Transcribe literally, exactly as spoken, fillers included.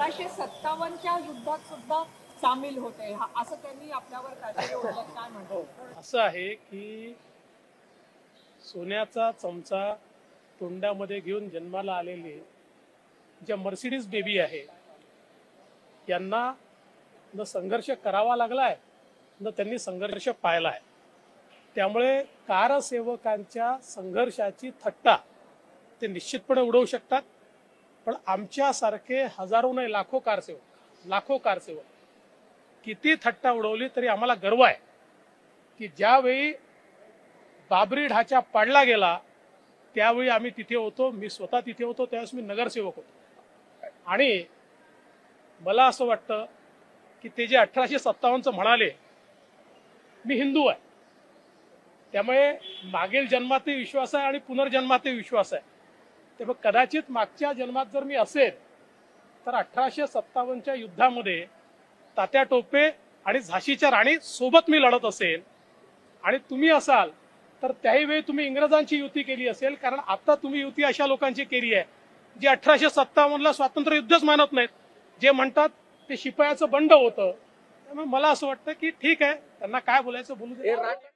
अठराशे सत्तावन्नच्या युद्धात सुद्धा सामील होते, असं त्यांनी आपल्यावर काहीतरी ओळख काय म्हणतो. असं आहे की सोन्याचा चमचा तोंडामध्ये घेऊन जन्माला आलेले ज्या मर्सिडीज बेबी आहे यांना न संघर्ष करावा लागलाय न त्यांनी संघर्ष पाहिला आहे. त्यामुळे कारसेवकांच्या संघर्षाची थट्टा ते निश्चितपणे उडवू शकतात, पण आमच्यासारखे हजारो नाही लाखो कारसेवक लाखो कारसेवक किती थट्टा उडवली तरी आम्हाला गर्व आहे की ज्यावेळी बाबरी ढाचा पाडला गेला त्यावेळी आम्ही तिथे होतो. मी स्वतः तिथे होतो, त्यावेळेस मी नगरसेवक होतो. आणि मला असं वाटतं की ते जे अठराशे सत्तावन्नचं म्हणाले, मी हिंदू आहे, त्यामुळे मागील जन्मातही विश्वास आहे आणि पुनर्जन्मातही विश्वास आहे. त्यामुळे कदाचित मागच्या जन्मात जर मी असेल तर अठराशे सत्तावन्नच्या युद्धामध्ये तात्या टोपे आणि झाशीच्या राणी सोबत मी लढत असेल आणि तुम्ही असाल तर त्याही वेळी तुम्ही इंग्रजांची युती केली असेल, कारण आता तुम्ही युती अशा लोकांची केली आहे जे अठराशे सत्तावन्नला स्वातंत्र्य युद्धच मानत नाहीत, जे म्हणतात ते शिपायाचं बंड होतं. त्यामुळे मला असं वाटतं की ठीक आहे, त्यांना काय बोलायचं बोलू दे.